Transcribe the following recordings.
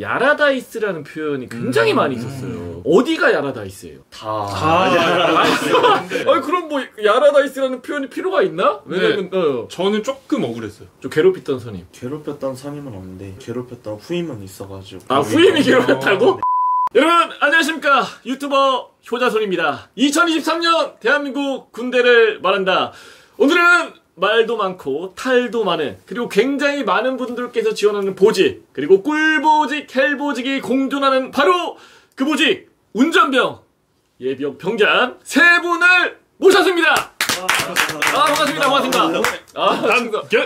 야라다이스라는 표현이 굉장히 많이 있었어요. 어디가 야라다이스예요? 다 야라다이스. 아니 그럼 뭐 야라다이스라는 표현이 필요가 있나? 왜냐면 저는 조금 억울했어요. 좀 괴롭혔던 선임. 괴롭혔던 선임은 없는데 괴롭혔던 후임은 있어가지고. 아 후임이 괴롭혔다고? 네. 여러분 안녕하십니까, 유튜버 효자손입니다. 2023년 대한민국 군대를 말한다. 오늘은 말도 많고 탈도 많은, 그리고 굉장히 많은 분들께서 지원하는 보직, 그리고 꿀보직 헬보직이 공존하는 바로 그 보직, 운전병, 예비역 병장 세 분을 모셨습니다. 아 반갑습니다. 반갑습니다.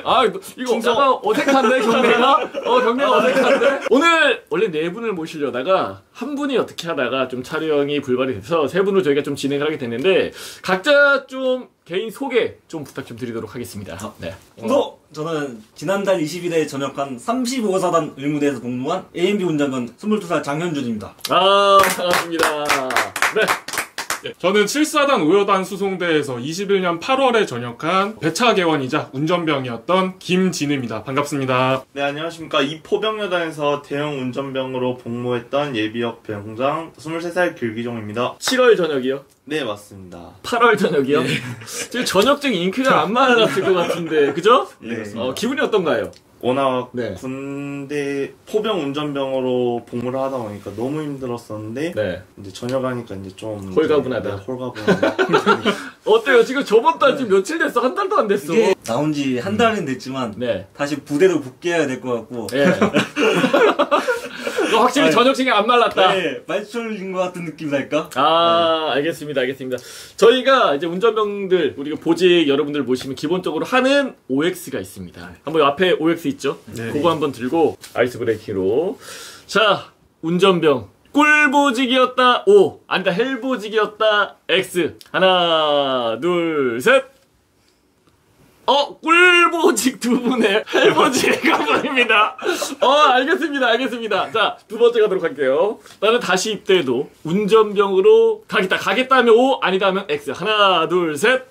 아 이거 약간 어색한데 경례가? 경례가 어색한데? 오늘 원래 네 분을 모시려다가 한 분이 어떻게 하다가 좀 촬영이 불발이 돼서 세 분으로 저희가 좀 진행을 하게 됐는데, 각자 좀 개인 소개 좀 부탁 좀 드리도록 하겠습니다. 네. 저는 지난달 20일에 전역한 35사단 의무대에서 복무한 AMB운전병 22살 장현준입니다. 아 반갑습니다. 네. 저는 7사단 5여단 수송대에서 21년 8월에 전역한 배차계원이자 운전병이었던 김진우입니다. 반갑습니다. 네 안녕하십니까, 이포병여단에서 대형 운전병으로 복무했던 예비역 병장 23살 길기종입니다. 7월 전역이요? 네 맞습니다. 8월 저녁이요? 네. 지금 전역증 인기가 안 많았을 것 같은데 그죠? 네. 기분이 어떤가요? 워낙 네. 군대 포병 운전병으로 복무를 하다 보니까 너무 힘들었었는데 네. 이제 전역하니까 이제 좀 홀가분하다. 네, 홀가분하다. 어때요? 지금 저번 달 지금 며칠 됐어? 한 달도 안 됐어. 나온 지 한 달은 됐지만 네. 다시 부대로 복귀해야 될 것 같고. 네. 확실히 전역증이 안 말랐다. 네, 말초인 것 같은 느낌이랄까? 아, 네. 알겠습니다, 알겠습니다. 저희가 이제 운전병들, 우리가 보직 여러분들 모시면 기본적으로 하는 OX가 있습니다. 한번 앞에 OX 있죠? 네. 그거 한번 들고 아이스 브레이킹으로. 자, 운전병. 꿀보직이었다, O. 아니다, 헬보직이었다, X. 하나, 둘, 셋. 꿀보직 두 분의 헬보직 가버립니다. 알겠습니다, 알겠습니다. 자, 두 번째 가도록 할게요. 나는 다시 입대해도 운전병으로 가겠다 하면 O, 아니다 하면 X. 하나, 둘, 셋.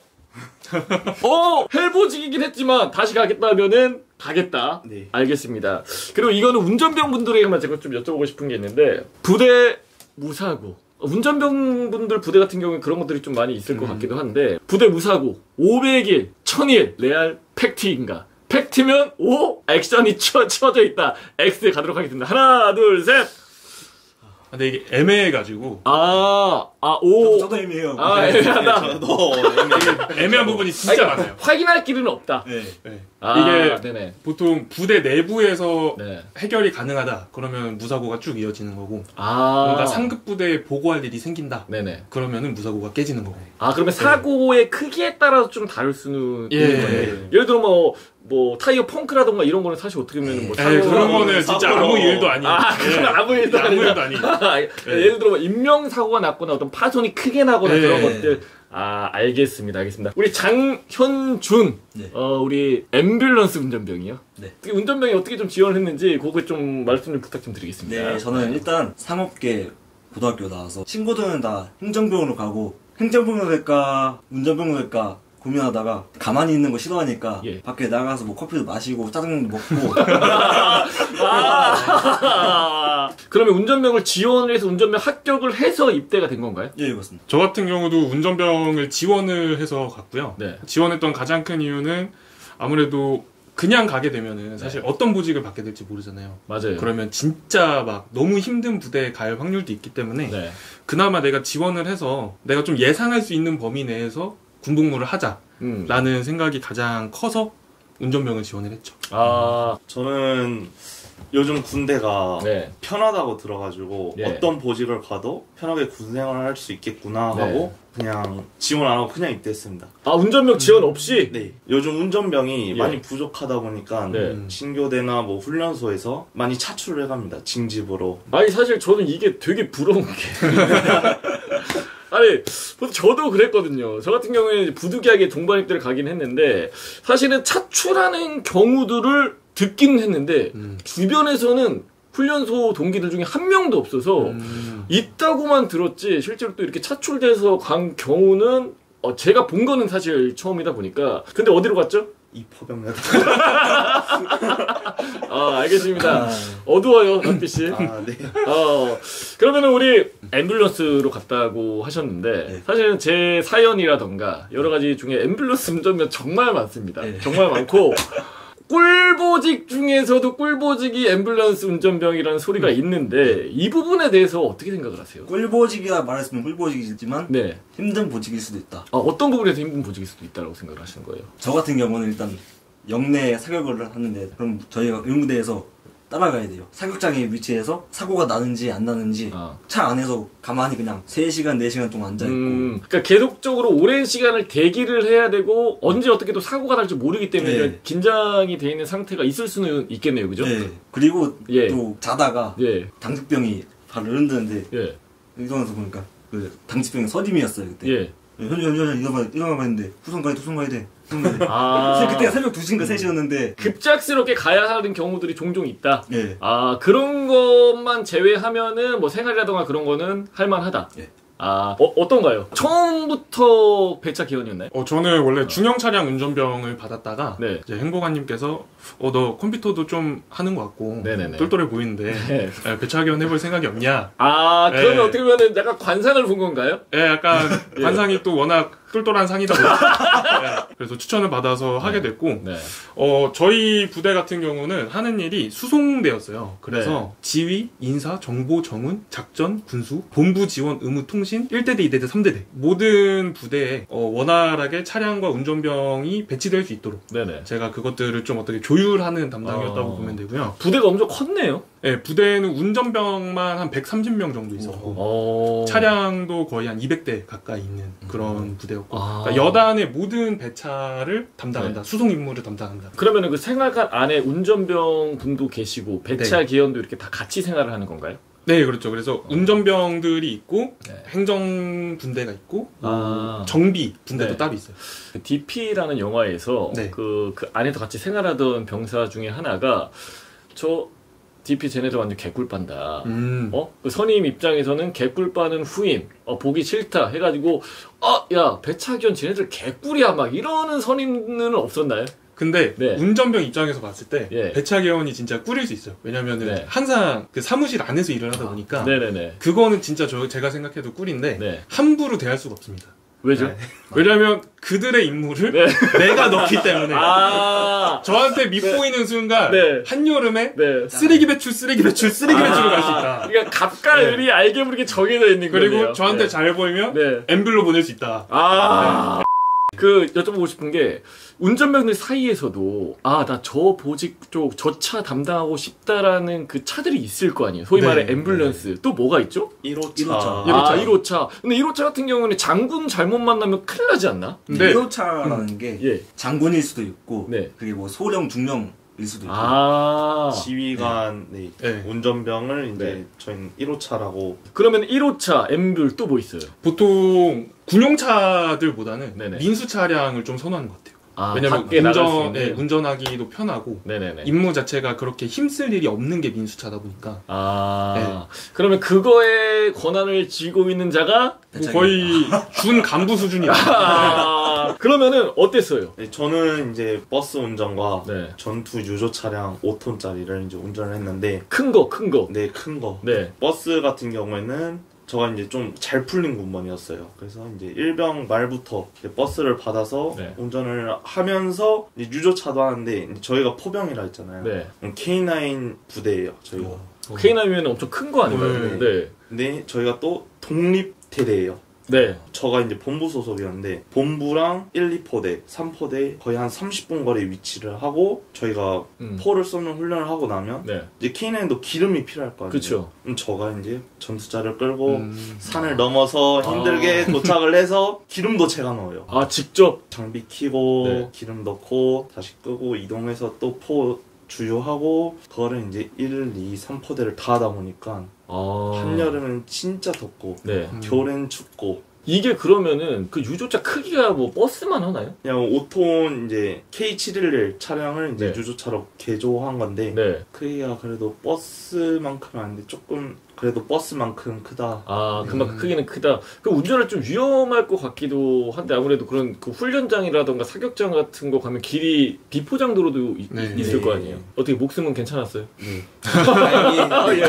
헬보직이긴 했지만 다시 가겠다 하면은 가겠다. 네. 알겠습니다. 그리고 이거는 운전병 분들에게만 제가 좀 여쭤보고 싶은 게 있는데, 부대 무사고, 운전병분들 부대 같은 경우에 그런 것들이 좀 많이 있을 것 같기도 한데, 부대 무사고 500일 1000일 레알 팩트인가? 팩트면 O, 액션이 쳐져 있다, X 가도록 하겠습니다. 하나 둘 셋. 근데 이게 애매해가지고 O 저도 애매해요. 애매하다. 저도 애매한 부분이 진짜 많아요. 확인할 길은 없다. 네. 네. 이게 네네. 보통 부대 내부에서 네. 해결이 가능하다 그러면 무사고가 쭉 이어지는 거고, 뭔가 상급 부대에 보고할 일이 생긴다 네네. 그러면은 무사고가 깨지는 거고. 그러면 사고의 크기에 따라서 좀 다를 수는 있는 거예요. 예를 들어 뭐 타이어 펑크라던가 이런 거는 사실 어떻게 보면 뭐 그런 거는 진짜 아무 일도 아니에요. 그건 아무 일도 아니에요. 예를 들어 인명사고가 났거나 어떤 파손이 크게 나거나 그런 것들. 알겠습니다, 알겠습니다. 우리 장현준, 네. 우리 앰뷸런스 운전병이요. 네. 운전병이 어떻게 좀 지원을 했는지 그거 좀 말씀 좀 부탁 좀 드리겠습니다. 네, 저는 일단 상업계 고등학교 나와서 친구들은 다 행정병으로 가고, 행정병으로 될까 운전병으로 될까 고민하다가 가만히 있는 거 싫어하니까 밖에 나가서 뭐 커피도 마시고 짜장면도 먹고. 그러면 운전병을 지원을 해서 운전병 합격을 해서 입대가 된 건가요? 예 맞습니다. 저 같은 경우도 운전병을 지원을 해서 갔고요. 네. 지원했던 가장 큰 이유는 아무래도 그냥 가게 되면은 사실 어떤 보직을 받게 될지 모르잖아요. 맞아요. 그러면 진짜 막 너무 힘든 부대에 갈 확률도 있기 때문에 그나마 내가 지원을 해서 내가 좀 예상할 수 있는 범위 내에서 군복무를 하자라는 생각이 가장 커서 운전병을 지원을 했죠. 저는 요즘 군대가 편하다고 들어가지고 어떤 보직을 가도 편하게 군생활을 할 수 있겠구나 하고 그냥 지원 안 하고 그냥 입대했습니다. 운전병 지원 없이? 네. 요즘 운전병이 많이 부족하다 보니까 신교대나 뭐 훈련소에서 많이 차출을 해갑니다. 징집으로. 아니 사실 저는 이게 되게 부러운 게 아니, 저도 그랬거든요. 저 같은 경우에는 부득이하게 동반입대를 가긴 했는데, 사실은 차출하는 경우들을 듣긴 했는데, 주변에서는 훈련소 동기들 중에 한 명도 없어서, 있다고만 들었지, 실제로 또 이렇게 차출돼서 간 경우는, 제가 본 거는 사실 처음이다 보니까. 근데 어디로 갔죠? 이 포병력. 아, 알겠습니다. 어두워요, 박비 씨. 아, 네. 그러면은 우리 앰뷸런스로 갔다고 하셨는데, 네. 사실은 제 사연이라던가 여러 가지 중에 앰뷸런스 운전면 정말 많습니다. 네. 정말 많고, 꿀보직 중에서도 꿀보직이 앰뷸런스 운전병이라는 소리가 있는데, 이 부분에 대해서 어떻게 생각을 하세요? 꿀보직이라 말했으면 꿀보직이지만, 네. 힘든 보직일 수도 있다. 아, 어떤 부분에서 힘든 보직일 수도 있다고 생각을 하시는 거예요? 저 같은 경우는 일단, 영내 사격을 하는데, 그럼 저희가 의무대에서 따라가야 돼요. 사격장의 위치에서 사고가 나는지 안 나는지, 아. 차 안에서 가만히 그냥 3시간, 4시간 동안 앉아있고. 그러니까 계속적으로 오랜 시간을 대기를 해야 되고, 언제 어떻게 또 사고가 날지 모르기 때문에 네. 긴장이 돼 있는 상태가 있을 수는 있겠네요. 그죠? 네. 그리고 예. 또 자다가 예. 당직병이 발을 흔드는데, 예. 일어나서 보니까 그 당직병이 서림이었어요, 그때. 예. 현준 일어나봐 했는데, 후송 가야 돼. 아. 그때가 새벽 2시인가 3시였는데 급작스럽게 가야 하는 경우들이 종종 있다. 예. 아, 그런 것만 제외하면은 뭐 생활이라던가 그런 거는 할만하다. 예. 아, 어떤가요? 처음부터 배차 계원이었나요? 저는 원래 중형 차량 운전병을 받았다가 네. 이제 행보관님께서 너 컴퓨터도 좀 하는 것 같고 네네네. 똘똘해 보이는데 네. 배차 계원 해볼 생각이 없냐? 아, 그러면 네. 어떻게 보면 약간 관상을 본 건가요? 네, 약간 예. 관상이 또 워낙 똘똘한 상이다 보니까 네. 그래서 추천을 받아서 하게 됐고 네. 저희 부대 같은 경우는 하는 일이 수송대였어요. 그래서 네. 지휘, 인사, 정보, 정훈, 작전, 군수, 본부 지원, 의무, 통신, 1대대, 2대대, 3대대 모든 부대에 원활하게 차량과 운전병이 배치될 수 있도록 네네. 제가 그것들을 좀 어떻게 조율하는 담당이었다고 보면 되고요. 부대가 엄청 컸네요. 네, 부대는 운전병만 한 130명 정도 있었고 차량도 거의 한 200대 가까이 있는 그런 부대였고 그러니까 여단의 모든 배차를 담당한다. 네. 수송 임무를 담당한다. 그러면은 그 생활관 안에 운전병 분도 계시고 배차 네. 계원도 이렇게 다 같이 생활을 하는 건가요? 네, 그렇죠. 그래서 운전병들이 있고 네. 행정 분대가 있고 정비 분대도 네. 따로 있어요. 그 DP라는 영화에서 네. 그 안에서 같이 생활하던 병사 중에 하나가 저 DP 쟤네들 완전 개꿀 빤다. 그 선임 입장에서는 개꿀 빠는 후임, 보기 싫다 해가지고, 야, 배차계원 쟤네들 개꿀이야. 막 이러는 선임은 없었나요? 근데 네. 운전병 입장에서 봤을 때 예. 배차계원이 진짜 꿀일 수 있어요. 왜냐면은 네. 항상 그 사무실 안에서 일을 하다 보니까 네네네. 그거는 진짜 제가 생각해도 꿀인데 네. 함부로 대할 수가 없습니다. 왜죠? 네. 왜냐면 그들의 임무를 네. 내가 넣기 때문에 저한테 밉보이는 네. 순간 네. 한여름에 네. 쓰레기 배출로 갈 수 있다. 그러니까 갑과 을이 네. 알게 모르게 정해져 있는 거예요. 그리고 거네요. 저한테 네. 잘 보이면 네. 앰뷸런스로 보낼 수 있다. 네. 그 여쭤보고 싶은 게 운전병들 사이에서도 나 저 보직 쪽 저 차 담당하고 싶다라는 그 차들이 있을 거 아니에요. 소위 네. 말해 앰뷸런스. 네. 또 뭐가 있죠? 1호차. 근데 1호차 같은 경우는 장군 잘못 만나면 큰일 나지 않나? 네. 1호차라는 게 예. 장군일 수도 있고 네. 그게 뭐 소령, 중령 일 수도 있고 지휘관 네. 네. 운전병을 이제 네. 저희는 1호차라고. 그러면 1호차 앰뷸 또 뭐 있어요? 보통 군용차들보다는 네네. 민수 차량을 좀 선호하는 것 같아요. 왜냐면 운전하기도 편하고 네네네. 임무 자체가 그렇게 힘쓸 일이 없는 게 민수차다 보니까 네. 그러면 그거의 권한을 쥐고 있는 자가 거의 준 간부 수준이에요. 그러면은 어땠어요? 네, 저는 이제 버스 운전과 네. 전투 유조 차량 5톤짜리를 이제 운전을 했는데 큰 거. 네, 큰 거. 네. 버스 같은 경우에는 저가 이제 좀 잘 풀린 군번이었어요. 그래서 이제 일병 말부터 이제 버스를 받아서 네. 운전을 하면서 이제 유조차도 하는데 이제 저희가 포병이라 했잖아요. 네. K9 부대예요. 저희가 K9이면 엄청 큰 거 아닌가요? 네. 근데 저희가 또 독립 대대예요. 네. 저가 이제 본부 소속이었는데 본부랑 1, 2포대, 3포대 거의 한 30분 거리 위치를 하고 저희가 포를 쏘는 훈련을 하고 나면 네. 이제 K9도 기름이 필요할 거 아니에요. 그쵸. 그럼 저가 이제 전투차를 끌고 산을 넘어서 힘들게 도착을 해서 기름도 제가 넣어요. 직접? 장비 키고 네. 기름 넣고 다시 끄고 이동해서 또 포 주유하고 그거를 이제 1, 2, 3포대를 다 하다 보니까 한여름은 진짜 덥고 네. 겨울엔 춥고. 이게 그러면은 그 유조차 크기가 뭐 버스만 하나요? 그냥 5톤 이제 K711 차량을 이제 네. 유조차로 개조한 건데 네. 크기가 그래도 버스만큼은 아닌데 조금 그래도 버스만큼 크다. 아, 그만큼 크기는 크다. 그 운전을 좀 위험할 것 같기도 한데, 아무래도 그런 그 훈련장이라던가 사격장 같은 거 가면 길이 비포장 도로도 네, 있을 네, 거 아니에요. 네. 어떻게 목숨은 괜찮았어요? 네. 예.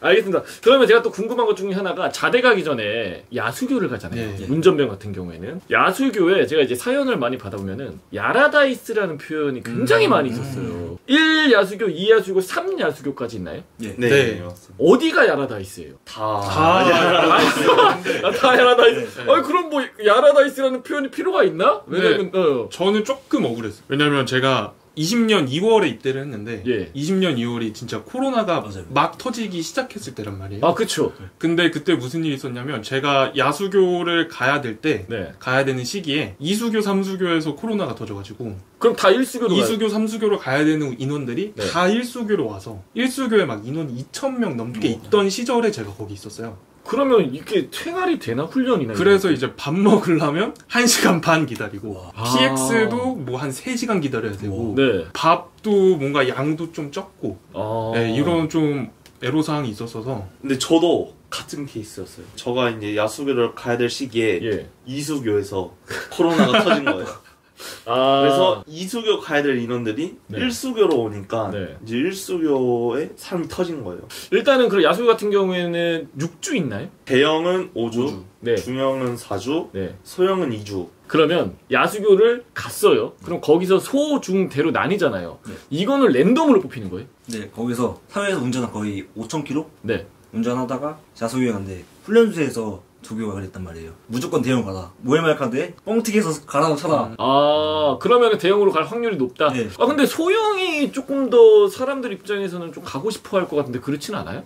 알겠습니다. 그러면 제가 또 궁금한 것 중에 하나가, 자대 가기 전에 야수교를 가잖아요. 네. 운전병 같은 경우에는 야수교에 제가 이제 사연을 많이 받아보면은 야라다이스라는 표현이 굉장히 많이 있었어요. 1야수교, 2야수교, 3야수교까지 있나요? 네. 네. 네. 어디가 야라다이스예요? 다 야라다이스. 다 야라다이스. 아니 그럼 뭐 야라다이스라는 표현이 필요가 있나? 왜냐면 저는 조금 억울했어요. 왜냐면 제가 20년 2월에 입대를 했는데 예. 20년 2월이 진짜 코로나가 맞아요. 막 터지기 시작했을 때란 말이에요. 아 그쵸. 근데 그때 무슨 일이 있었냐면 제가 야수교를 가야 될 때 네. 가야 되는 시기에 2수교 3수교에서 코로나가 터져가지고 그럼 다 1수교로 2수교 3수교로 가야 되는 인원들이 네. 다 1수교로 와서 1수교에 막 인원 2,000명 넘게 있던 시절에 제가 거기 있었어요. 그러면 이게 생활이 되나 훈련이나? 그래서 이런. 이제 밥 먹으려면 1시간 반 기다리고 아. PX도 뭐 한 3시간 기다려야 되고 네. 밥도 뭔가 양도 좀 적고 아. 네, 이런 좀 애로사항이 있었어서. 근데 저도 같은 케이스였어요. 저가 이제 야수교를 가야 될 시기에 예. 이수교에서 코로나가 터진 거예요. 아. 그래서 2수교 가야 될 인원들이 네. 1수교로 오니까 네. 이제 1수교에 삶이 터진 거예요. 일단은 그 야수교 같은 경우에는 6주 있나요? 대형은 5주, 네. 중형은 4주, 네. 소형은 2주. 그러면 야수교를 갔어요. 그럼 거기서 소, 중, 대로 나뉘잖아요. 네. 이거는 랜덤으로 뽑히는 거예요? 네, 거기서 사회에서 운전한 거의 5,000km? 네. 운전하다가 야수교에 갔는데 훈련소에서 조교가 그랬단 말이에요. 무조건 대형 가라. 모에말 카드에 뻥튀기해서 가라고 쳐라. 아 그러면 대형으로 갈 확률이 높다. 네. 아 근데 소형이 조금 더 사람들 입장에서는 좀 가고 싶어 할 것 같은데 그렇진 않아요?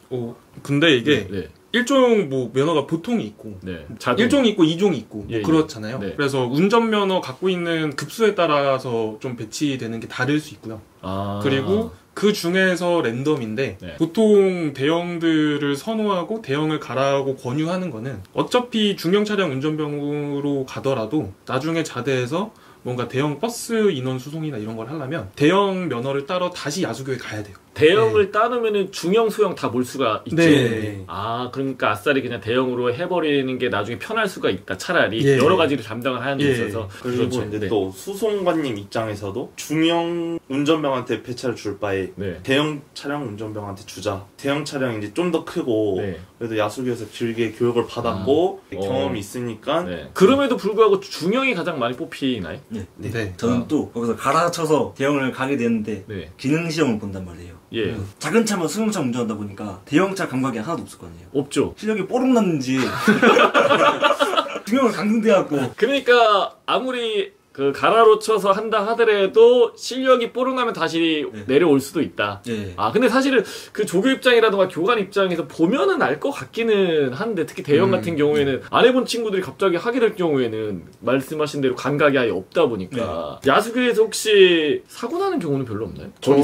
근데 이게 네. 네. 일종 뭐 면허가 보통이 있고 네. 1종이 있고 2종이 있고 예, 뭐 그렇잖아요. 예. 네. 그래서 운전면허 갖고 있는 급수에 따라서 좀 배치되는 게 다를 수 있고요. 아. 그리고 그 중에서 랜덤인데 네. 보통 대형들을 선호하고 대형을 가라고 권유하는 거는 어차피 중형 차량 운전병으로 가더라도 나중에 자대에서 뭔가 대형 버스 인원 수송이나 이런 걸 하려면 대형 면허를 따러 다시 야수교에 가야 돼요. 대형을 네. 따르면은 중형, 소형 다 몰 수가 있죠. 네. 아, 그러니까 아싸리 그냥 대형으로 해버리는 게 나중에 편할 수가 있다. 차라리 예. 여러 가지를 담당을 하는 데 있어서. 그리고 그렇죠. 이제 네. 또 수송관님 입장에서도 중형 운전병한테 배차를 줄 바에 네. 대형 차량 운전병한테 주자. 대형 차량이 이제 좀 더 크고 네. 그래도 야수교에서 길게 교육을 받았고 아. 경험이 있으니까. 네. 그럼에도 불구하고 중형이 가장 많이 뽑히나요? 네. 네. 네. 저는 또 거기서 갈아쳐서 대형을 가게 되는데 네. 기능시험을 본단 말이에요. 예. 작은 차만 승용차 운전하다 보니까 대형차 감각이 하나도 없을 거 아니에요. 없죠. 실력이 뽀록 났는지 중형을 강등돼갖고. 그러니까 아무리 그 가라로 쳐서 한다 하더라도 실력이 뽀록나면 다시 네. 내려올 수도 있다. 네. 아 근데 사실은 그 조교 입장이라든가 교관 입장에서 보면은 알 것 같기는 한데 특히 대형 같은 경우에는 안 해본 친구들이 갑자기 하게 될 경우에는 말씀하신 대로 감각이 아예 없다 보니까 네. 야수교에서 혹시 사고 나는 경우는 별로 없나요? 저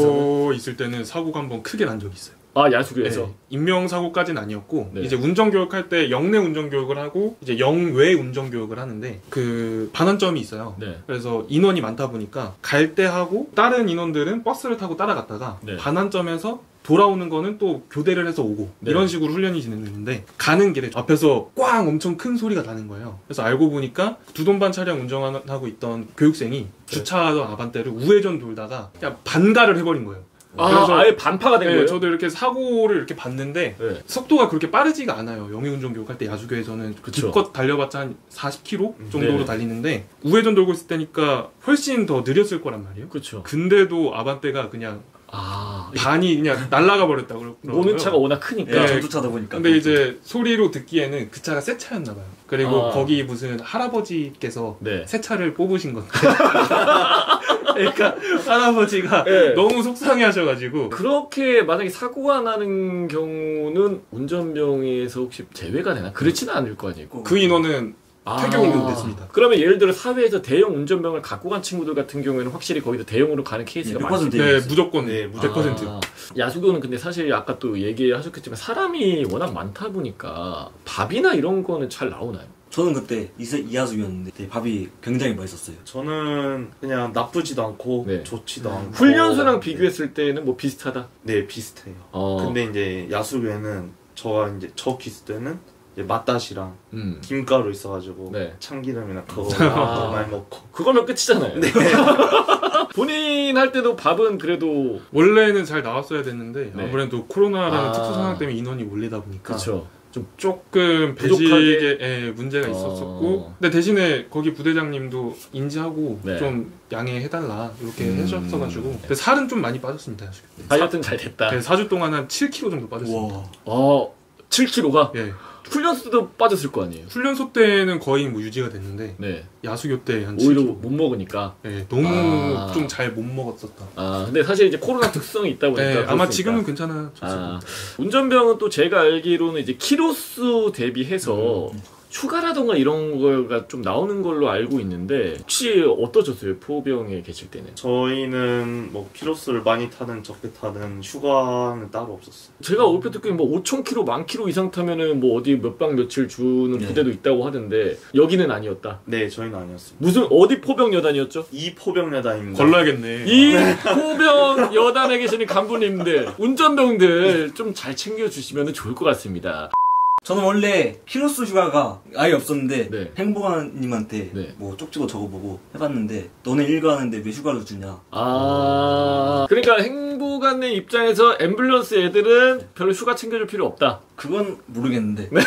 있을 때는 사고가 한번 크게 난 적이 있어요. 아 야수교에서 네. 인명사고까지는 아니었고 네. 이제 운전교육할 때 영내 운전교육을 하고 이제 영외 운전교육을 하는데 그 반환점이 있어요. 네. 그래서 인원이 많다 보니까 갈 때 하고 다른 인원들은 버스를 타고 따라갔다가 네. 반환점에서 돌아오는 거는 또 교대를 해서 오고 네. 이런 식으로 훈련이 진행되는데 가는 길에 앞에서 꽝 엄청 큰 소리가 나는 거예요. 그래서 알고 보니까 두돈반 차량 운전하고 있던 교육생이 주차하던 아반떼를 우회전 돌다가 그냥 반가를 해버린 거예요. 그래서 아예 반파가 된 거예요? 저도 이렇게 사고를 이렇게 봤는데 네. 속도가 그렇게 빠르지가 않아요. 영해운전 교육할 때 야수교에서는 기껏 달려봤자 한 40km 정도로 네. 달리는데 우회전 돌고 있을 때니까 훨씬 더 느렸을 거란 말이에요. 그쵸. 근데도 아반떼가 그냥 반이 그냥 날아가 버렸다 그러더라고요. 오는 차가 워낙 크니까 전투차다 네. 보니까. 근데 이제 소리로 듣기에는 그 차가 새 차였나 봐요. 그리고 거기 무슨 할아버지께서 네. 새 차를 뽑으신 건데 그러니까 할아버지가 네. 너무 속상해하셔가지고. 그렇게 만약에 사고가 나는 경우는 운전병에서 혹시 제외가 되나? 그렇지는 않을 거 아니에요. 그 인원은 퇴경이 됐습니다. 그러면 예를 들어 사회에서 대형 운전병을 갖고 간 친구들 같은 경우에는 확실히 거기서 대형으로 가는 케이스가 많습니다. 네, 무조건 네, 100%. 야수교는 근데 사실 아까 또 얘기하셨겠지만 사람이 워낙 많다 보니까 밥이나 이런 거는 잘 나오나요? 저는 그때 이하수교였는데 밥이 굉장히 맛있었어요. 저는 그냥 나쁘지도 않고 네. 좋지도 않고. 훈련소랑 비교했을 때는 뭐 비슷하다? 네, 비슷해요. 근데 이제 야수교에는 저가 이제 저 기수 때는 이제 맛다시랑 김가루 있어가지고 네. 참기름이나 그거 많이 먹고 그거면 끝이잖아요. 네. 본인 할 때도 밥은 그래도 원래는 잘 나왔어야 됐는데 네. 아무래도 코로나라는 특수 상황 때문에 인원이 몰리다 보니까 그쵸. 좀 조금 배식에 예, 문제가 있었었고 근데 대신에 거기 부대장님도 인지하고 네. 좀 양해해달라 이렇게 해주셨어가지고 근데 살은 좀 많이 빠졌습니다. 다이어트는 잘 됐다. 네, 4주 동안 한 7kg 정도 빠졌습니다. 와. 어, 7kg가? 예. 훈련소도 빠졌을 거 아니에요? 훈련소 때는 거의 뭐 유지가 됐는데 네. 야수교 때 한 7kg 오히려 못 먹으니까 네, 너무 좀 잘 못 먹었었다. 아 근데 사실 이제 코로나 특성이 있다 보니까 네, 아마 지금은 괜찮아졌습니다. 아, 운전병은 또 제가 알기로는 이제 키로수 대비해서 휴가라던가 이런 거가 좀 나오는 걸로 알고 있는데 혹시 어떠셨어요? 포병에 계실 때는? 저희는 뭐 키로수를 많이 타든 적게 타든 휴가는 따로 없었어요. 제가 올빼 듣기에 뭐 5,000km, 10,000km 이상 타면은 뭐 어디 몇 박 며칠 주는 부대도 있다고 하던데 여기는 아니었다? 네, 저희는 아니었습니다. 무슨 어디 포병 여단이었죠? 이 포병 여단입니다. 걸러야겠네. 이 포병 여단에 계시는 간부님들, 운전병들 좀 잘 챙겨주시면 좋을 것 같습니다. 저는 원래 키로수 휴가가 아예 없었는데 네. 행보관님한테 네. 뭐 쪽지고 적어보고 해봤는데 너네 일가하는데 왜 휴가를 주냐. 아 그러니까 행보관님 입장에서 앰뷸런스 애들은 별로 휴가 챙겨줄 필요 없다. 그건 모르겠는데 네.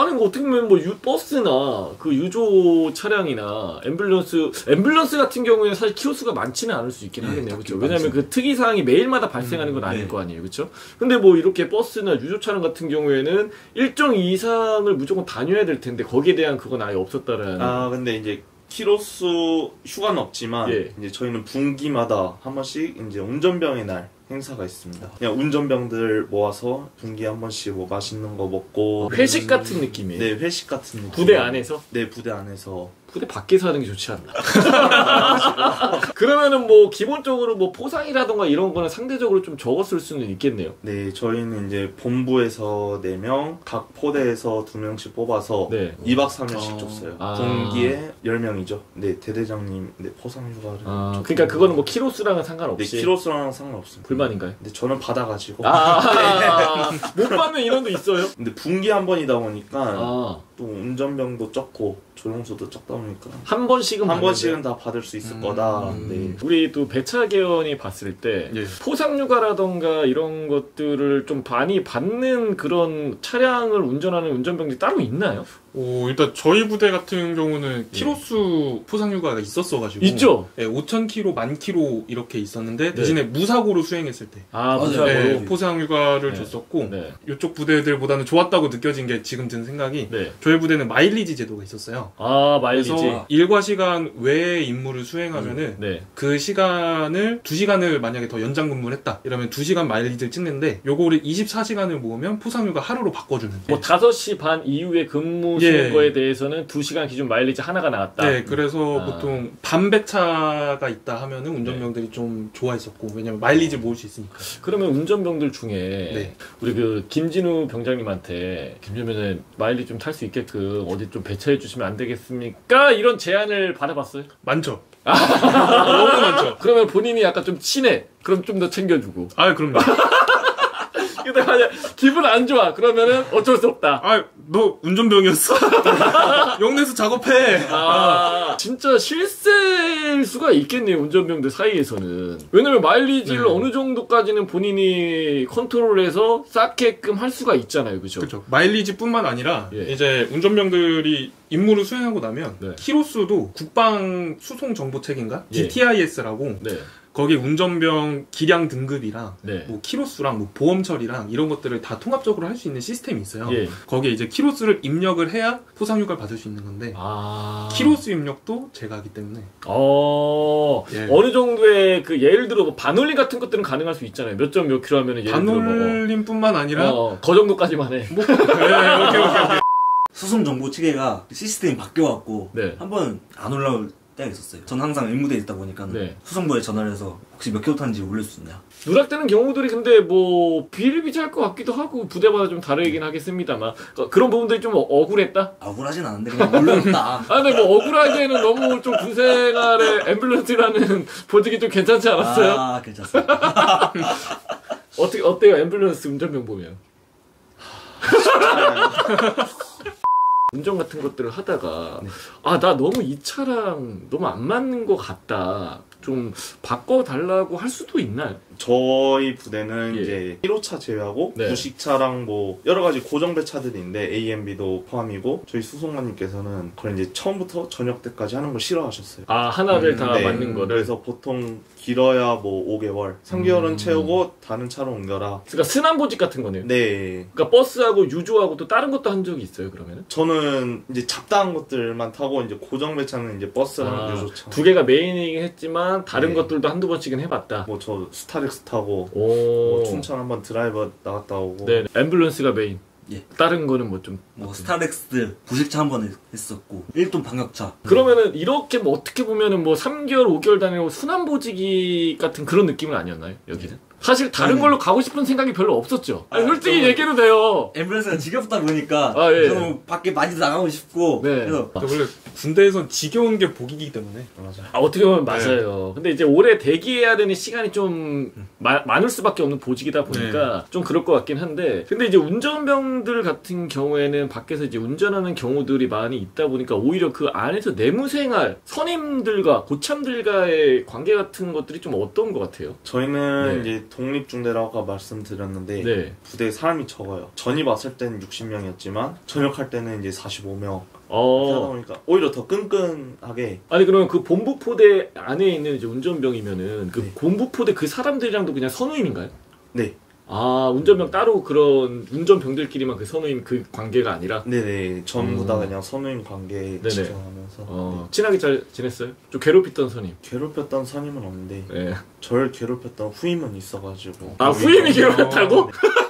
아니 뭐 어떻게 보면 뭐 버스나 그 유조 차량이나 앰뷸런스 같은 경우에는 사실 키로수가 많지는 않을 수 있긴 하겠네요. 그렇죠? 왜냐하면 그 특이 사항이 매일마다 발생하는 건 아닐 네. 거 아니에요, 그렇죠? 근데 뭐 이렇게 버스나 유조 차량 같은 경우에는 일정 이상을 무조건 다녀야 될 텐데 거기에 대한 그건 아예 없었다라는. 아 근데 이제 키로수 휴가는 없지만 예. 이제 저희는 분기마다 한 번씩 이제 운전병의 날. 행사가 있습니다. 그냥 운전병들 모아서 분기 한 번씩 뭐 맛있는 거 먹고 회식 같은 느낌이에요? 네, 회식 같은 느낌. 부대 안에서? 네, 부대 안에서. 부대 밖에서 하는 게 좋지 않나? 그러면은 뭐 기본적으로 뭐 포상이라던가 이런 거는 상대적으로 좀 적었을 수는 있겠네요. 네, 저희는 이제 본부에서 4명, 각 포대에서 2명씩 뽑아서 네. 2박 3일씩 줬어요. 분기에 10명이죠. 네, 대대장님 네, 포상 휴가를 그러니까 그거는 뭐 키로수랑은 상관없이? 네, 키로수랑은 상관없습니다. 불만인가요? 근데 저는 받아가지고 못 받는 인원도 있어요? 근데 분기 한 번이다 보니까 또 운전병도 적고 조용수도 적다 보니까 한 번씩은 다 받을 수 있을 거다. 네. 우리 또 배차계원이 봤을 때 예. 포상휴가라던가 이런 것들을 좀 많이 받는 그런 차량을 운전하는 운전병들이 따로 있나요? 오, 일단 저희 부대 같은 경우는 키로수 포상휴가가 있었어가지고 있죠? 네, 5,000km, 10,000km 이렇게 있었는데 대신에 무사고로 수행했을 때 무사고로 네, 포상휴가를 줬었고 네. 이쪽 부대들보다는 좋았다고 느껴진 게 지금 든 생각이 저희 부대는 마일리지 제도가 있었어요. 아, 마일리지. 그래서 일과 시간 외의 임무를 수행하면은 그 시간을 2시간을 만약에 더 연장 근무를 했다 이러면 2시간 마일리지를 찍는데 요거를 24시간을 모으면 포상휴가 하루로 바꿔주는 뭐 5시 반 이후에 근무 예. 거에 대해서는 2시간 기준 마일리지 하나가 나왔다. 네, 그래서 보통 반배차가 있다 하면은 운전병들이 좀 좋아했었고 왜냐면 마일리지 모을 수 있으니까. 그러면 운전병들 중에 우리 그 김진우 병장님한테 김진우는 마일리지 좀 탈 수 있게끔 어디 좀 배차해 주시면 안 되겠습니까? 이런 제안을 받아봤어요? 많죠. 너무 많죠. 그러면 본인이 약간 좀 친해. 그럼 좀 더 챙겨주고. 아, 그럼요. 근데 만약 기분 안 좋아 그러면은 어쩔 수 없다. 아, 너 운전병이었어. 영내에서 작업해. 진짜 실세일 수가 있겠네요. 운전병들 사이에서는. 왜냐면 마일리지를 어느 정도까지는 본인이 컨트롤해서 쌓게끔 할 수가 있잖아요, 그죠? 그렇죠. 마일리지뿐만 아니라 이제 운전병들이 임무를 수행하고 나면 키로수도 국방 수송 정보책인가 GTIS라고. 거기 운전병 기량 등급이랑 뭐 키로수랑 뭐 보험 처리랑 이런 것들을 다 통합적으로 할 수 있는 시스템이 있어요. 거기에 이제 키로수를 입력을 해야 포상휴가를 받을 수 있는 건데 키로수 입력도 제가 하기 때문에 어느 정도의 그 예를 들어 뭐 반올림 같은 것들은 가능할 수 있잖아요. 몇 점 몇 킬로 하면은 예를 반올림 들어 반올림뿐만 아니라 그 정도까지만 해. 뭐, 오케이. 수송 정보 체계가 시스템이 바뀌어갖고 한번 안 올라올 때가 있었어요. 전 항상 임무대에 있다 보니까 수송부에 전화를 해서 혹시 몇 킬로 타는지 올릴 수 있냐. 누락되는 경우들이 근데 뭐 비일비재할 것 같기도 하고 부대마다 좀 다르긴 하겠습니다만 그런 부분들이 좀 억울했다? 억울하진 않은데 그냥 올렸다. 아 근데 뭐 억울하기에는 너무 좀 군생활의 앰뷸런스라는 보직이 좀 괜찮지 않았어요? 아 괜찮았어요. 어때요 앰뷸런스 운전병 보면? 운전 같은 것들을 하다가 네. 아, 나 너무 이 차랑 너무 안 맞는 것 같다. 좀 바꿔달라고 할 수도 있나요? 저희 부대는 예. 이제 1호차 제외하고 네. 구식차랑 뭐 여러가지 고정배차들인데 AMB도 포함이고 저희 수송관님께서는 그걸 이제 처음부터 저녁 때까지 하는 걸 싫어하셨어요. 아, 하나를 다 네. 맞는 거를? 그래서 보통 길어야 뭐 5개월 3개월은 채우고 다른 차로 옮겨라. 그러니까 스남보직 같은 거네요? 네. 그러니까 버스하고 유조하고 또 다른 것도 한 적이 있어요 그러면은? 저는 이제 잡다한 것들만 타고 이제 고정배차는 이제 버스랑 아, 유조차 두 개가 메인이긴 했지만 다른 네. 것들도 한두 번씩은 해봤다. 뭐 저 스타렉스 타고 뭐 춘천 한번 드라이버 나갔다 오고. 네, 앰뷸런스가 메인. 예. 다른 거는 뭐 좀 뭐 스타렉스 구식차 한번 했었고 1톤 방역차. 그러면은 이렇게 뭐 어떻게 보면은 뭐 3개월 5개월 단위로 순환보직이 같은 그런 느낌은 아니었나요 여기는? 네. 사실 다른 아니. 걸로 가고 싶은 생각이 별로 없었죠. 아니, 솔직히 얘기해도 돼요. 앰뷸런스가 지겹다 보니까 아, 예. 좀 밖에 많이 나가고 싶고 네. 그래서 원래 군대에선 지겨운 게 복이기 때문에 맞아. 아, 어떻게 보면 맞아요. 네. 근데 이제 오래 대기해야 되는 시간이 좀 많을 수밖에 없는 보직이다 보니까 네. 좀 그럴 것 같긴 한데 근데 이제 운전병들 같은 경우에는 밖에서 이제 운전하는 경우들이 많이 있다 보니까 오히려 그 안에서 내무생활, 선임들과 고참들과의 관계 같은 것들이 좀 어떤 것 같아요? 저희는 네. 이제 독립중대라고 아까 말씀드렸는데 네. 부대에 사람이 적어요. 전입 왔을 때는 60명이었지만 전역할 때는 이제 45명. 그러니까 오히려 더 끈끈하게. 아니 그러면 그 본부포대 안에 있는 이제 운전병이면은 그 네. 본부포대 그 사람들이랑도 그냥 선후임인가요? 네. 아, 운전병 따로 그런 운전병들끼리만 그 선우임 그 관계가 아니라? 네네, 전부 다 그냥 선우임 관계 지켜하면서 네. 친하게 잘 지냈어요? 좀 괴롭혔던 선임? 괴롭혔던 선임은 없는데 네. 절 괴롭혔던 후임은 있어가지고. 아, 후임이 괴롭혔다고? 네.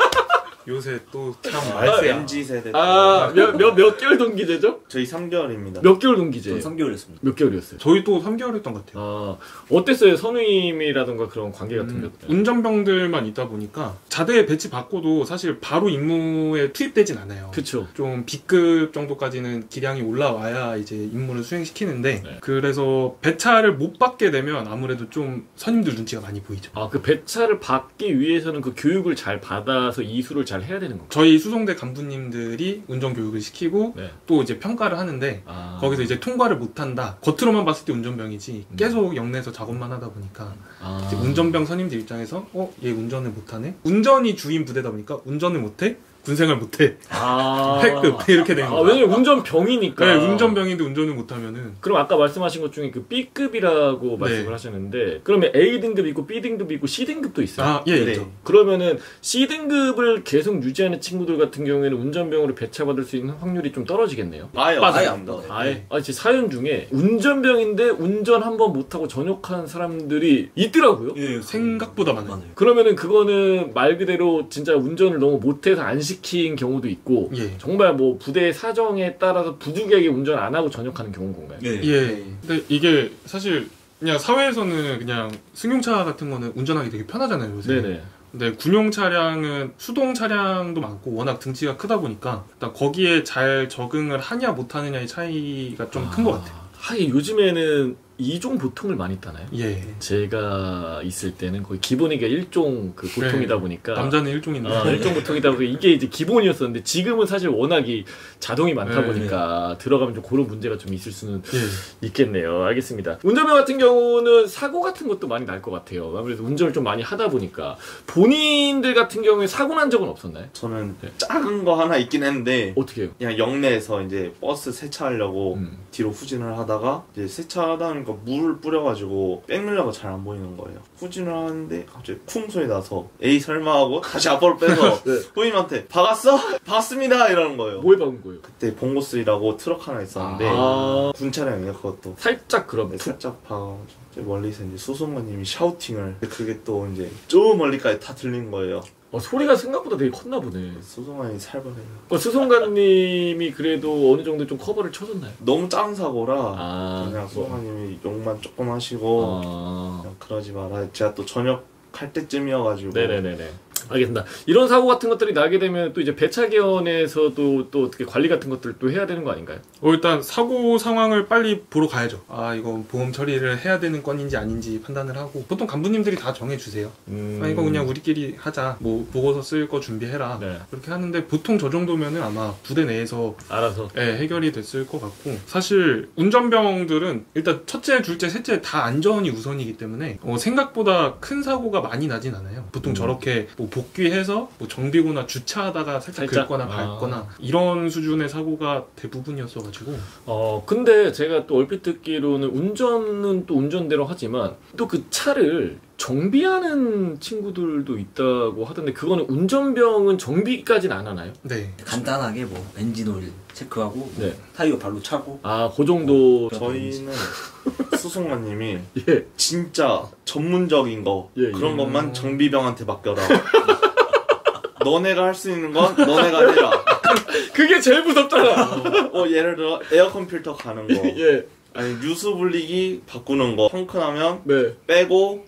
요새 또 참 말세 MZ세대. 아, 몇 개월 동기제죠? 저희 3개월입니다. 몇 개월 동기제? 전 3개월이었습니다. 몇 개월이었어요? 저희 또 3개월 했던 것 같아요. 아, 어땠어요? 선우임이라던가 그런 관계 같은 게? 운전병들만 있다 보니까 자대에 배치 받고도 사실 바로 임무에 투입되진 않아요. 그쵸. 좀 B급 정도까지는 기량이 올라와야 이제 임무를 수행시키는데 네. 그래서 배차를 못 받게 되면 아무래도 좀 선임들 눈치가 많이 보이죠. 아, 그 배차를 받기 위해서는 그 교육을 잘 받아서 이수를 잘 해야 되는 건가요? 저희 수송대 간부님들이 운전 교육을 시키고 네. 또 이제 평가를 하는데 아. 거기서 이제 통과를 못한다. 겉으로만 봤을 때 운전병이지 계속 영내에서 작업만 하다 보니까 아. 이제 운전병 선임들 입장에서 얘 운전을 못하네? 운전이 주인 부대다 보니까 운전을 못해? 군생활 못해. 아. 팩급 이렇게 된 거예요. 아, 왜냐면 운전병이니까. 네, 운전병인데 운전을 못하면은. 그럼 아까 말씀하신 것 중에 그 B급이라고 네. 말씀을 하셨는데, 그러면 A 등급이 있고 B 등급이 있고 C 등급도 있어요. 아, 예, 네. 그러면은 C 등급을 계속 유지하는 친구들 같은 경우에는 운전병으로 배차받을 수 있는 확률이 좀 떨어지겠네요. 아예 안 돼. 아예. 아, 제 사연 중에 운전병인데 운전 한번 못하고 전역한 사람들이 있더라고요. 예, 생각보다 많아요. 그러면은 그거는 말 그대로 진짜 운전을 너무 못해서 안 시킨 경우도 있고 예. 정말 뭐 부대의 사정에 따라서 부득이하게 운전 안 하고 전역하는 경우인 건가요? 예. 예. 근데 이게 사실 그냥 사회에서는 그냥 승용차 같은 거는 운전하기 되게 편하잖아요 요새. 네네. 근데 군용 차량은 수동 차량도 많고 워낙 등치가 크다 보니까 일단 거기에 잘 적응을 하냐 못하느냐의 차이가 좀 큰 것 같아요. 하긴 요즘에는 2종 보통을 많이 따나요? 예. 제가 있을 때는 거의 기본이가 1종 그 보통이다 네. 보니까. 남자는 1종인데. 아, 1종 보통이다 보니까 이게 이제 기본이었었는데 지금은 사실 워낙이 자동이 많다 네. 보니까 들어가면 좀 그런 문제가 좀 있을 수는 예. 있겠네요. 알겠습니다. 운전병 같은 경우는 사고 같은 것도 많이 날 것 같아요. 아무래도 운전을 좀 많이 하다 보니까. 본인들 같은 경우에 사고 난 적은 없었나요? 저는 네. 작은 거 하나 있긴 했는데. 어떻게 해요? 그냥 영내에서 이제 버스 세차하려고 뒤로 후진을 하다가 이제 세차하다는 물을 뿌려가지고 백밀러가 잘 안 보이는 거예요. 후진을 하는데 갑자기 쿵 소리 나서 에이 설마 하고 다시 앞으로 빼서 네. 후임한테 박았어? 박았습니다 이러는 거예요. 뭘 박은 거예요? 그때 봉고스리라고 트럭 하나 있었는데 아 군 차량이에요. 그것도 살짝 그럼 네, 살짝 박아가지고 멀리서 이제 수송관님이 샤우팅을 그게 또 이제 저 멀리까지 다 들린 거예요. 소리가 생각보다 되게 컸나 보네. 수송관이 살벌해요. 수송관님이 그래도 어느 정도 좀 커버를 쳐줬나요? 너무 작은 사고라 그냥 수송관님이 욕만 조금 하시고 그냥 그러지 마라. 제가 또 저녁 갈 때쯤이어가지고 네네네네. 알겠습니다. 이런 사고 같은 것들이 나게 되면 또 이제 배차계원에서도 또 어떻게 관리 같은 것들을 또 해야 되는 거 아닌가요? 일단 사고 상황을 빨리 보러 가야죠. 이거 보험 처리를 해야 되는 건인지 아닌지 판단을 하고, 보통 간부님들이 다 정해주세요. 이거 그냥 우리끼리 하자, 뭐 보고서 쓸 거 준비해라. 네. 그렇게 하는데 보통 저 정도면은 아마 부대 내에서 알아서 해결이 됐을 것 같고, 사실 운전병들은 일단 첫째, 둘째, 셋째 다 안전이 우선이기 때문에 생각보다 큰 사고가 많이 나진 않아요. 보통 저렇게 뭐 복귀해서 뭐 정비구나 주차하다가 살짝 긁거나 밟거나 이런 수준의 사고가 대부분이었어가지고. 근데 제가 또 얼핏 듣기로는 운전은 또 운전대로 하지만 또 그 차를 정비하는 친구들도 있다고 하던데, 그거는 운전병은 정비까지는 안 하나요? 네. 간단하게 뭐 엔진 오일 체크하고 뭐 네. 타이어 발로 차고. 그 정도. 저희는 수송관님이 예. 진짜 전문적인 거 그런 것만 정비병한테 맡겨라. 너네가 할 수 있는 건 너네가 해라. 그게 제일 무섭잖아. 예를 들어 에어컨 필터 가는 거. 예. 아니 유수 분리기 바꾸는 거. 펑크 나면 네. 빼고.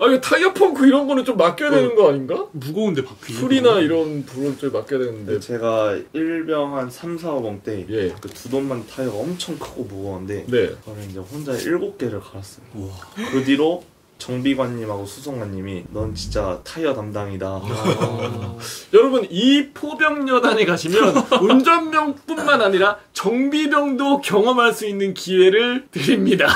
이거 타이어 펑크 이런 거는 좀 맡겨야 되는 거 아닌가? 무거운데 바퀴. 풀이나 이런 부분 좀 맡겨야 되는데. 제가 일병 한 3, 4호병 때 그 두 돈만 타이어가 엄청 크고 무거운데 그걸 이제 혼자 7개를 갈았어요. 우와. 그 뒤로 정비관님하고 수송관님이 넌 진짜 타이어 담당이다. 여러분, 이 포병여단에 가시면 운전병뿐만 아니라 정비병도 경험할 수 있는 기회를 드립니다.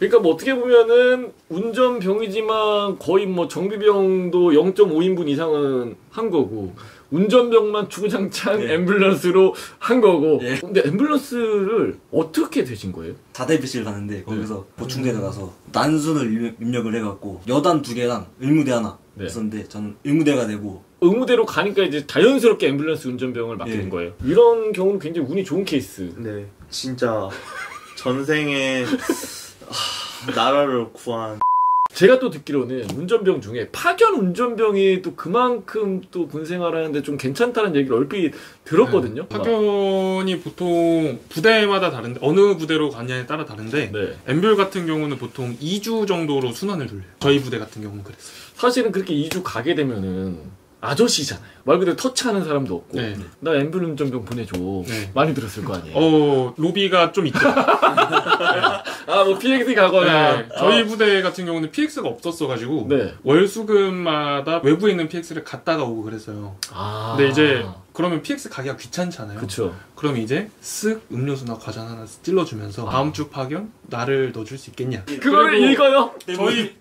그러니까 뭐 어떻게 보면은 운전병이지만 거의 뭐 정비병도 0.5인분 이상은 한 거고, 운전병만 주구장창 앰뷸런스로 한 거고. 근데 앰뷸런스를 어떻게 되신 거예요? 다대비실 가는데 거기서 보충대를 가서 난순을 입력을 해갖고 여단 2개랑 의무대 하나 있었는데 저는 의무대가 되고, 의무대로 가니까 이제 자연스럽게 앰뷸런스 운전병을 맡게 된 거예요. 이런 경우는 굉장히 운이 좋은 케이스. 네, 진짜 전생에 나라를 구한. 제가 또 듣기로는 운전병 중에 파견 운전병이 또 그만큼 또 군생활하는데 좀 괜찮다는 얘기를 얼핏 들었거든요. 파견이 보통 부대마다 다른데, 어느 부대로 가냐에 따라 다른데 앰뷸 같은 경우는 보통 2주 정도로 순환을 돌려요. 저희 부대 같은 경우는 그랬어요. 사실은 그렇게 2주 가게 되면은 아저씨잖아요. 말 그대로 터치하는 사람도 없고. 나 앰뷸런스 운전병 보내줘. 많이 들었을 거 아니에요? 로비가 좀 있죠. 뭐 PX 가거나. 저희 부대 같은 경우는 PX가 없었어가지고 월수금마다 외부에 있는 PX를 갔다가 오고 그랬어요. 근데 이제 그러면 PX 가기가 귀찮잖아요. 그쵸. 그럼 이제 쓱 음료수나 과자 하나 찔러주면서 다음 주 파견 나를 넣어줄 수 있겠냐. 그걸 읽어요.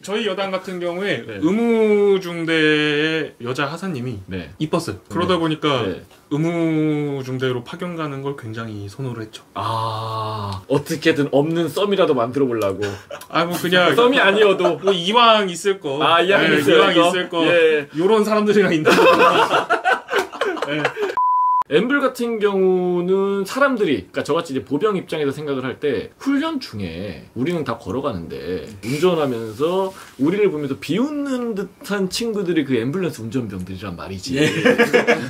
저희 여단 같은 경우에 의무중대의 여자 하사님이 이뻤어요. 그러다 보니까 의무중대로 파견 가는 걸 굉장히 선호를 했죠. 어떻게든 없는 썸이라도 만들어 보려고. 뭐 그냥 썸이 아니어도 뭐 이왕 있을 거. 이왕 있을 거. 요런 사람들이랑 있나. 앰뷸 같은 경우는 사람들이, 그러니까 저같이 이제 보병 입장에서 생각을 할 때, 훈련 중에 우리는 다 걸어가는데 운전하면서 우리를 보면서 비웃는 듯한 친구들이 그 앰뷸런스 운전병들이란 말이지.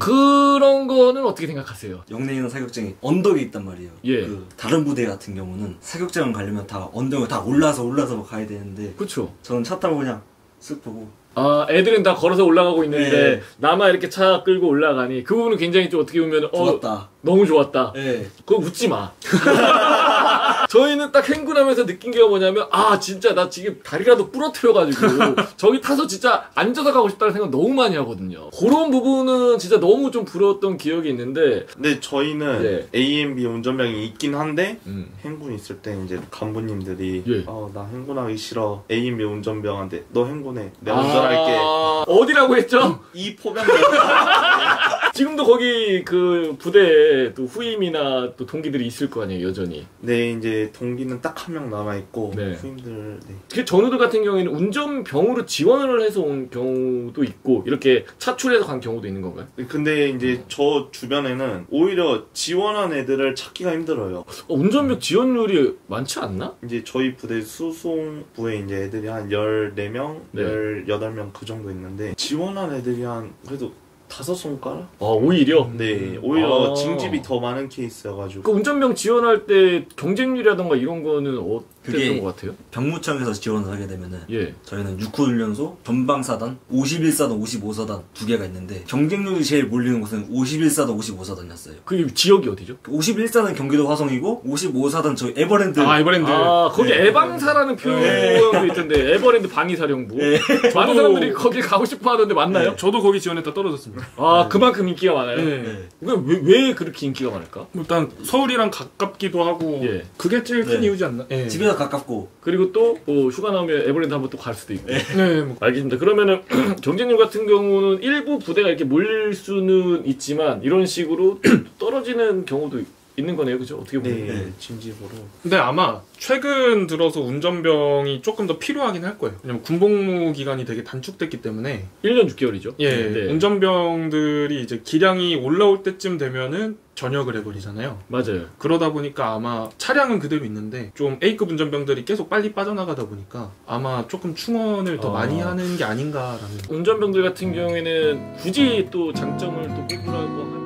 그런 거는 어떻게 생각하세요? 영내이나 사격장이 언덕에 있단 말이에요. 그 다른 부대 같은 경우는 사격장 가려면 다 언덕을 다 올라서 막 가야 되는데, 그쵸? 저는 차 타고 그냥 쓱 보고. 애들은 다 걸어서 올라가고 있는데 나만 이렇게 차 끌고 올라가니 그 부분은 굉장히 좀 어떻게 보면 좋았다. 너무 좋았다. 그거 웃지 마. 저희는 딱 행군하면서 느낀 게 뭐냐면, 진짜 나 지금 다리라도 부러뜨려가지고 저기 타서 진짜 앉아서 가고 싶다는 생각 너무 많이 하거든요. 그런 부분은 진짜 너무 좀 부러웠던 기억이 있는데. 근데 저희는 AMB 운전병이 있긴 한데 행군 있을 때 이제 간부님들이 나 행군하기 싫어. AMB 운전병한테 너 행군해. 내가 운전할게. 어디라고 했죠? 이 포병대. 지금도 거기 그 부대에 또 후임이나 또 동기들이 있을 거 아니에요, 여전히? 네, 이제 동기는 딱 한 명 남아있고, 후임들. 그 전우들 같은 경우에는 운전병으로 지원을 해서 온 경우도 있고, 이렇게 차출해서 간 경우도 있는 건가요? 근데 이제 저 주변에는 오히려 지원한 애들을 찾기가 힘들어요. 운전병 지원율이 많지 않나? 이제 저희 부대 수송부에 이제 애들이 한 14명, 18명 그 정도 있는데, 지원한 애들이 한, 그래도 5손가락? 오히려? 네, 오히려 징집이 더 많은 케이스여가지고. 그 운전병 지원할 때 경쟁률이라던가 이런 거는 그게 것 같아요. 병무청에서 지원을 하게 되면은 예. 저희는 6훈련소, 전방사단, 51사단, 55사단 두 개가 있는데 경쟁률이 제일 몰리는 곳은 51사단, 55사단이었어요. 그 지역이 어디죠? 51사단 경기도 화성이고 55사단 저희 에버랜드. 아 에버랜드. 아 거기 네. 에방사라는 표현도 있던데 에버랜드 방위사령부. 네. 많은 사람들이 거기 가고 싶어 하던데 맞나요? 네. 저도 거기 지원했다 떨어졌습니다. 아 네. 그만큼 인기가 많아요. 네. 왜 그렇게 인기가 많을까? 일단 서울이랑 가깝기도 하고 예. 그게 제일 큰 네. 이유지 않나? 예. 집에서 가깝고 그리고 또 뭐 휴가 나오면 에버랜드 한번 또 갈 수도 있고. 네. 네 뭐. 알겠습니다. 그러면은 경쟁률 같은 경우는 일부 부대가 이렇게 몰릴 수는 있지만 이런 식으로 떨어지는 경우도 있는 거네요, 그죠? 어떻게 보면 네, 진지보로. 근데 아마 최근 들어서 운전병이 조금 더 필요하긴 할 거예요. 왜냐면 군복무 기간이 되게 단축됐기 때문에 1년 6개월이죠. 예, 네. 운전병들이 이제 기량이 올라올 때쯤 되면은 전역을 해버리잖아요. 맞아요. 그러다 보니까 아마 차량은 그대로 있는데 좀 A급 운전병들이 계속 빨리 빠져나가다 보니까 아마 조금 충원을 더 많이 하는 게 아닌가라는. 운전병들 같은 경우에는 굳이 또 장점을 또 뽑으라고 하는.